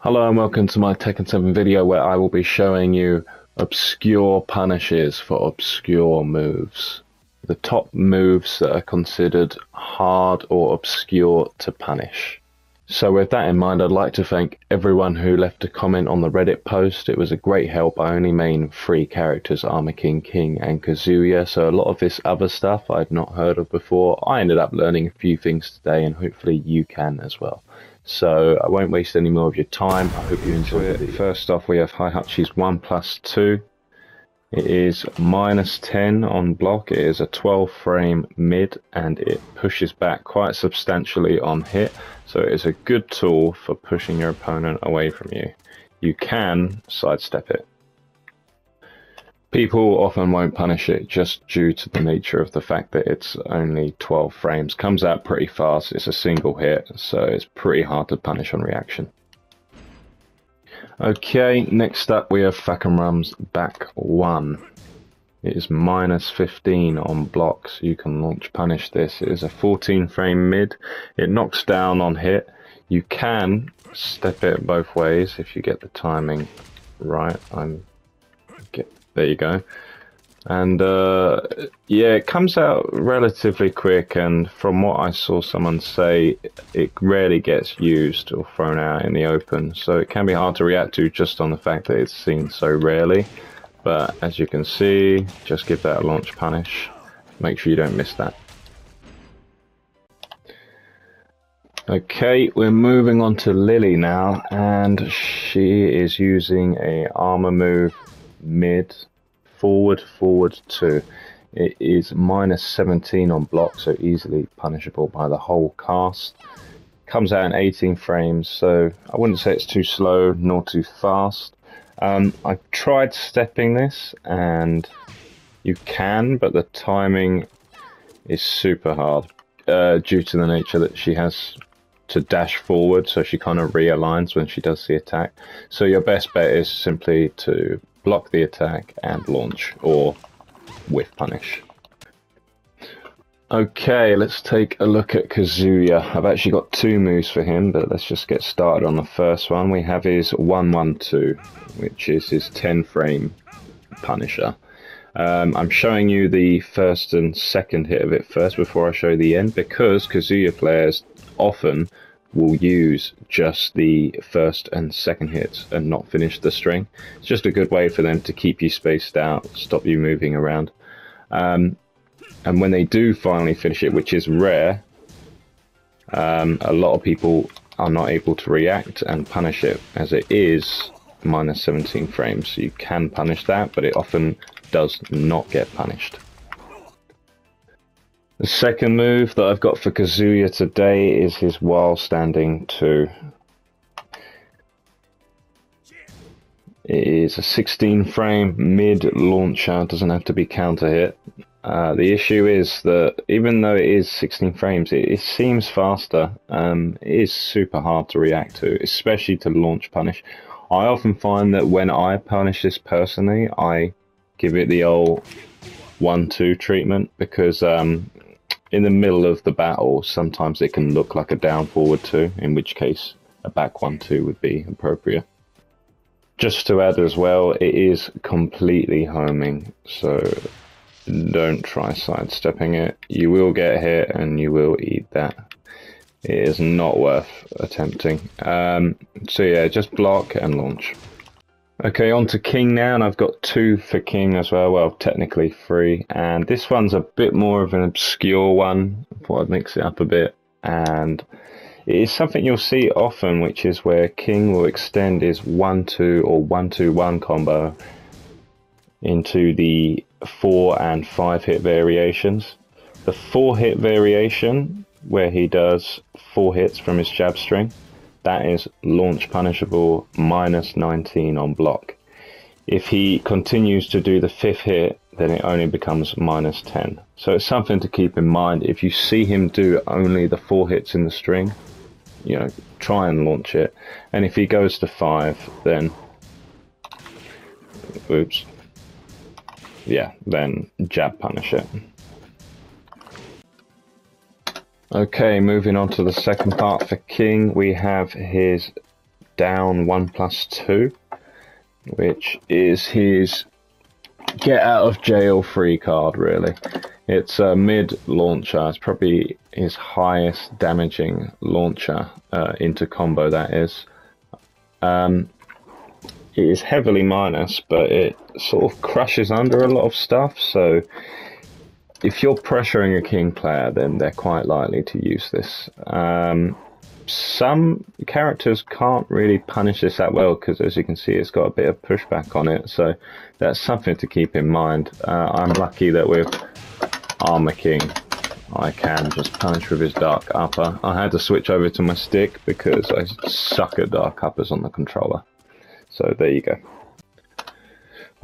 Hello and welcome to my Tekken 7 video where I will be showing you obscure punishes for obscure moves. The top moves that are considered hard or obscure to punish. So with that in mind, I'd like to thank everyone who left a comment on the Reddit post. It was a great help. I only main three characters, Armor King, King and Kazuya, so a lot of this other stuff I'd not heard of before. I ended up learning a few things today and hopefully you can as well. So I won't waste any more of your time. I hope you enjoy it. First off, we have Heihachi's 1+2. It is -10 on block. It is a 12 frame mid and it pushes back quite substantially on hit. So it is a good tool for pushing your opponent away from you. You can sidestep it. People often won't punish it just due to the nature of the fact that it's only 12 frames. Comes out pretty fast, it's a single hit, so it's pretty hard to punish on reaction. Okay, next up we have Fakemram's Back 1. It is -15 on blocks, you can launch punish this. It is a 14 frame mid, it knocks down on hit. You can step it both ways if you get the timing right. There you go. And yeah, it comes out relatively quick, and from what I saw someone say, it rarely gets used or thrown out in the open, so it can be hard to react to just on the fact that it's seen so rarely. But as you can see, just give that a launch punish. Make sure you don't miss that. Okay, we're moving on to Lily now, and she is using a armor move, mid forward 2. It is -17 on block, so easily punishable by the whole cast. Comes out in 18 frames, so I wouldn't say it's too slow nor too fast. I've tried stepping this and you can, but the timing is super hard due to the nature that she has to dash forward, so she kind of realigns when she does the attack. So your best bet is simply to block the attack and launch, or whiff punish. Okay, let's take a look at Kazuya. I've actually got two moves for him, but let's just get started on the first one. We have his 1-1-2, which is his 10 frame punisher. I'm showing you the first and second hit of it first before I show the end, because Kazuya players often will use just the first and second hits and not finish the string. It's just a good way for them to keep you spaced out, stop you moving around. And when they do finally finish it, which is rare, a lot of people are not able to react and punish it, as it is -17 frames. You can punish that, but it often does not get punished. The second move that I've got for Kazuya today is his while standing 2. It is a 16 frame mid launcher, doesn't have to be counter hit. The issue is that even though it is 16 frames, it seems faster. It is super hard to react to, especially to launch punish. I often find that when I punish this personally, I give it the old 1-2 treatment, because in the middle of the battle sometimes it can look like a down forward 2, in which case a back 1-2 would be appropriate. Just to add as well, it is completely homing, so don't try sidestepping it. You will get hit and you will eat that. It is not worth attempting. So yeah, just block and launch. Okay, on to King now, and I've got two for King as well, well technically three, and this one's a bit more of an obscure one. I thought I'd mix it up a bit, and it is something you'll see often, which is where King will extend his 1-2 or 1-2-1 combo into the 4 and 5 hit variations. The 4 hit variation, where he does 4 hits from his jab string, that is launch punishable, -19 on block. If he continues to do the 5th hit, then it only becomes -10. So it's something to keep in mind. If you see him do only the 4 hits in the string, you know, try and launch it. And if he goes to 5, then, oops, yeah, then jab punish it. Okay, moving on to the second part for King, we have his down 1+2, which is his get out of jail free card, really. It's a mid launcher. It's probably his highest damaging launcher into combo, that is. It is heavily minus, but it sort of crushes under a lot of stuff, so if you're pressuring a King player, then they're quite likely to use this. Some characters can't really punish this that well, because as you can see, it's got a bit of pushback on it, so that's something to keep in mind. I'm lucky that with Armor King, I can just punish with his Dark Upper. I had to switch over to my stick because I suck at Dark Uppers on the controller. So there you go.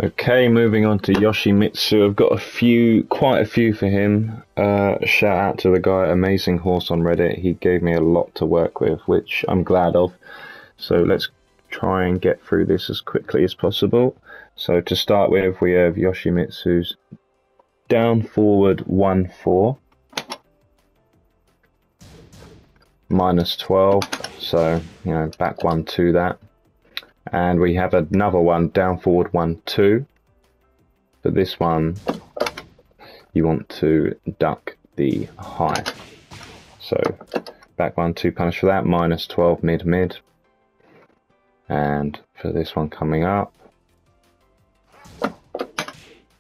Okay, moving on to Yoshimitsu. I've got quite a few for him. Shout out to the guy, Amazing Horse on Reddit. He gave me a lot to work with, which I'm glad of. So let's try and get through this as quickly as possible. So to start with, we have Yoshimitsu's down forward 1-4. -12. So, you know, back 1 to that. And we have another one, down forward 1-2. But this one, you want to duck the high. So back 1-2 punish for that, -12 mid. And for this one coming up,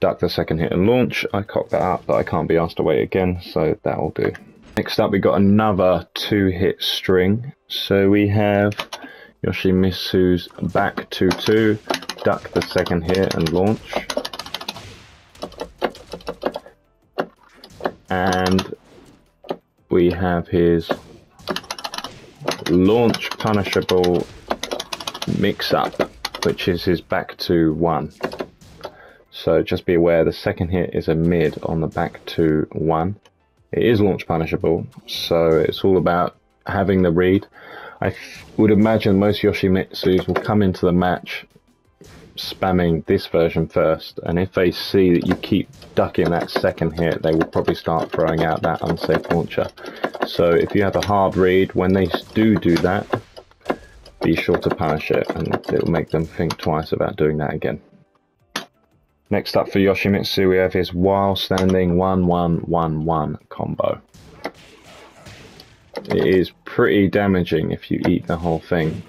duck the second hit and launch. I cocked that up, but I can't be asked to wait again, so that will do. Next up, we got another 2-hit string. So we have Yoshimitsu's back 2-2, duck the second hit and launch. And we have his launch punishable mix-up, which is his back 2-1. So just be aware the second hit is a mid on the back 2-1. It is launch punishable, so it's all about having the read. I would imagine most Yoshimitsus will come into the match spamming this version first, and if they see that you keep ducking that second hit, they will probably start throwing out that unsafe launcher. So if you have a hard read, when they do that, be sure to punish it, and it will make them think twice about doing that again. Next up for Yoshimitsu, we have his while standing 1-1-1-1 combo. It is pretty damaging if you eat the whole thing.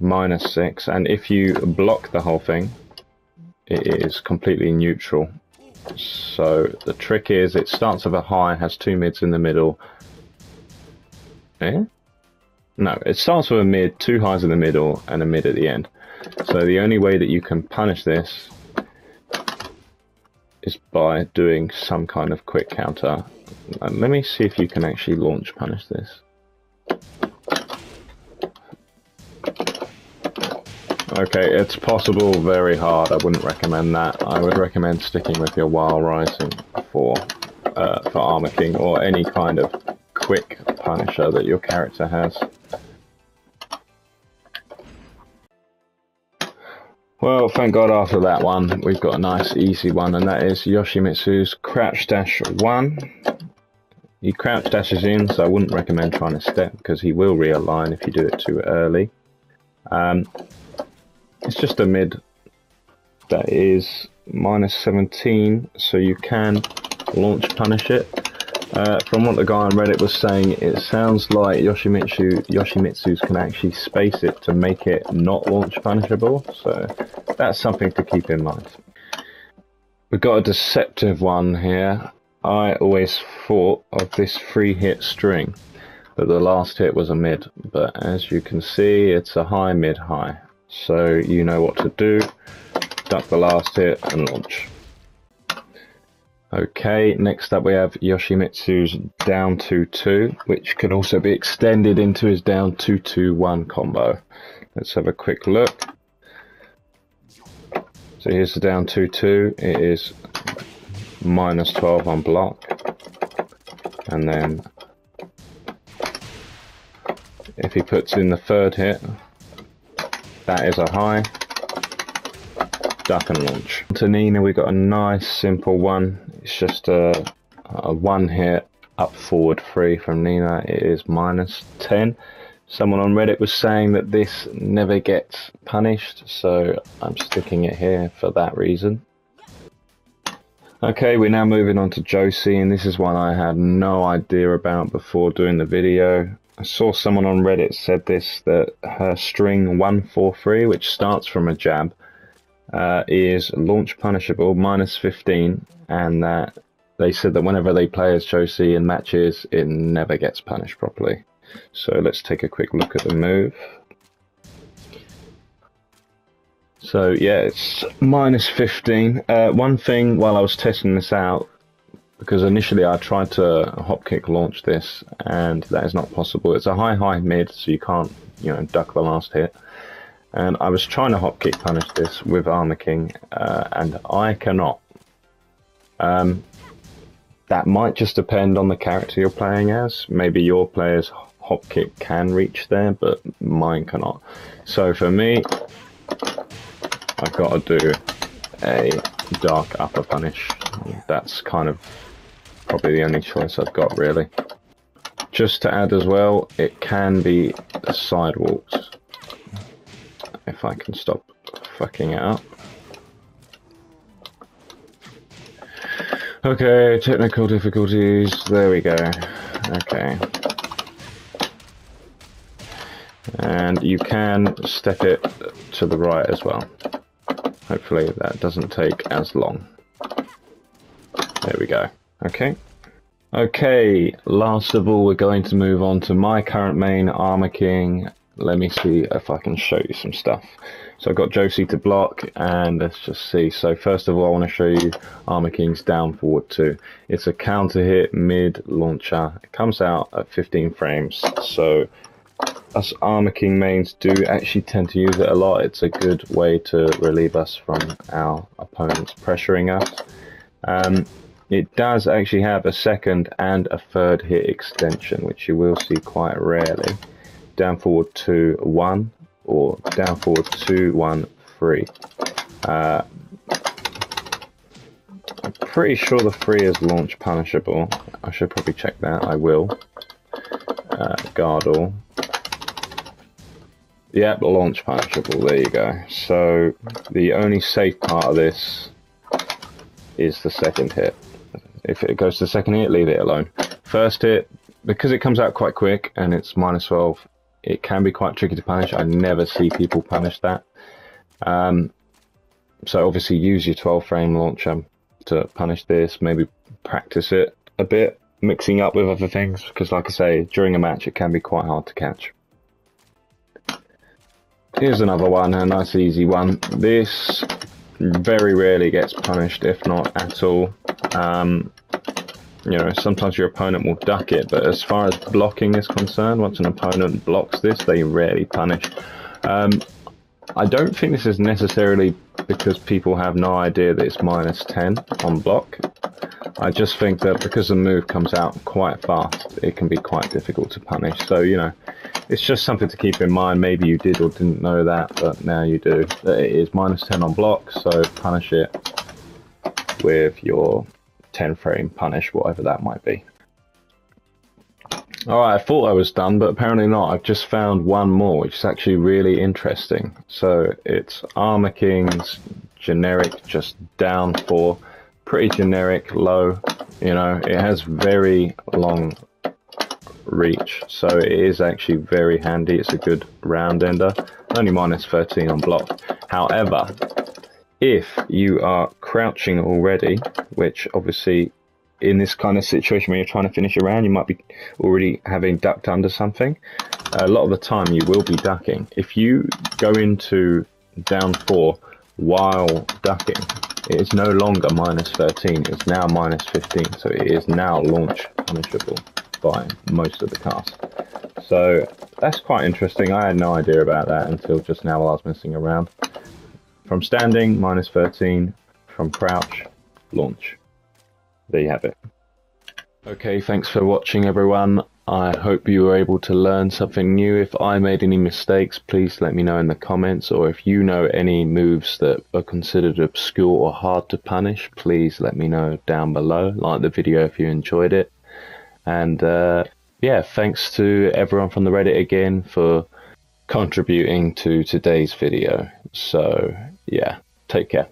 -6, and if you block the whole thing, it is completely neutral. So the trick is, it starts with a high, has 2 mids in the middle. No, it starts with a mid, 2 highs in the middle, and a mid at the end. So the only way that you can punish this is by doing some kind of quick counter. Let me see if you can actually launch punish this. Okay, it's possible, very hard. I wouldn't recommend that. I would recommend sticking with your while rising for Armor King, or any kind of quick punisher that your character has. Well, thank God after that one, we've got a nice easy one, and that is Yoshimitsu's crouch dash 1. He crouch dashes in, so I wouldn't recommend trying to step, because he will realign if you do it too early. It's just a mid that is -17, so you can launch punish it. From what the guy on Reddit was saying, it sounds like Yoshimitsu's can actually space it to make it not launch punishable, so that's something to keep in mind. We've got a deceptive one here. I always thought of this 3-hit string, that the last hit was a mid, but as you can see, it's a high, mid, high. So you know what to do, duck the last hit and launch. Okay, next up we have Yoshimitsu's down 2-2, which can also be extended into his down 2-2-1 combo. Let's have a quick look. So here's the down 2-2, it is -12 on block. And then if he puts in the third hit, that is a high. Duck and launch. To Nina, we got a nice simple one. It's just a 1-hit up forward 3 from Nina. It is -10, Someone on Reddit was saying that this never gets punished, so I'm sticking it here for that reason. Okay, we're now moving on to Josie, and this is one I had no idea about before doing the video. I saw someone on Reddit said this, that her string 143, which starts from a jab, is launch punishable -15, and that they said that whenever they play as Josie in matches, it never gets punished properly. So let's take a quick look at the move. So yeah, it's -15. One thing while I was testing this out, because initially I tried to hop kick launch this, and that is not possible. It's a high mid, so you can't, you know, duck the last hit. And I was trying to hop kick punish this with Armor King, and I cannot. That might just depend on the character you're playing as. Maybe your player's hopkick can reach there, but mine cannot. So for me, I've got to do a dark upper punish. That's kind of probably the only choice I've got, really. Just to add as well, it can be the sidewalks. If I can stop fucking it up. Okay, technical difficulties, there we go. Okay. And you can step it to the right as well. Hopefully that doesn't take as long. There we go. Okay. Okay, last of all, we're going to move on to my current main, Armor King. Let me see if I can show you some stuff. So I've got Josie to block, and let's just see. So first of all, I want to show you Armor King's down forward 2. It's a counter hit mid launcher. It comes out at 15 frames. So us Armor King mains do actually tend to use it a lot. It's a good way to relieve us from our opponents pressuring us. It does actually have a second and a third hit extension, which you will see quite rarely. Down forward 2-1. Or down forward 2-1-3. I'm pretty sure the 3 is launch punishable. I should probably check that. I will. Guard all. Yep, launch punishable. There you go. So the only safe part of this is the second hit. If it goes to the second hit, leave it alone. First hit, because it comes out quite quick and it's -12. It can be quite tricky to punish. I never see people punish that. So obviously use your 12-frame launcher to punish this. Maybe practice it a bit, mixing up with other things. Because like I say, during a match it can be quite hard to catch. Here's another one, a nice easy one. This very rarely gets punished, if not at all. You know, sometimes your opponent will duck it, but as far as blocking is concerned, once an opponent blocks this, they rarely punish. I don't think this is necessarily because people have no idea that it's -10 on block. I just think that because the move comes out quite fast, it can be quite difficult to punish. So, you know, it's just something to keep in mind. Maybe you did or didn't know that, but now you do. It is -10 on block, so punish it with your 10-frame punish, whatever that might be. Alright, I thought I was done, but apparently not. I've just found one more, which is actually really interesting. So it's Armor King's generic, just down 4. Pretty generic, low. You know, it has very long reach, so it is actually very handy. It's a good round ender. Only -13 on block. However, if you are crouching already, which obviously in this kind of situation when you're trying to finish a round, you might be already having ducked under something. A lot of the time you will be ducking. If you go into down 4 while ducking, it is no longer -13, it's now -15, so it is now launch punishable by most of the cast. So that's quite interesting. I had no idea about that until just now while I was messing around. From standing, -13. From crouch, launch. There you have it. Okay, thanks for watching, everyone. I hope you were able to learn something new. If I made any mistakes, please let me know in the comments. Or if you know any moves that are considered obscure or hard to punish, please let me know down below. Like the video if you enjoyed it. And yeah, thanks to everyone from the Reddit again for contributing to today's video. So yeah, take care.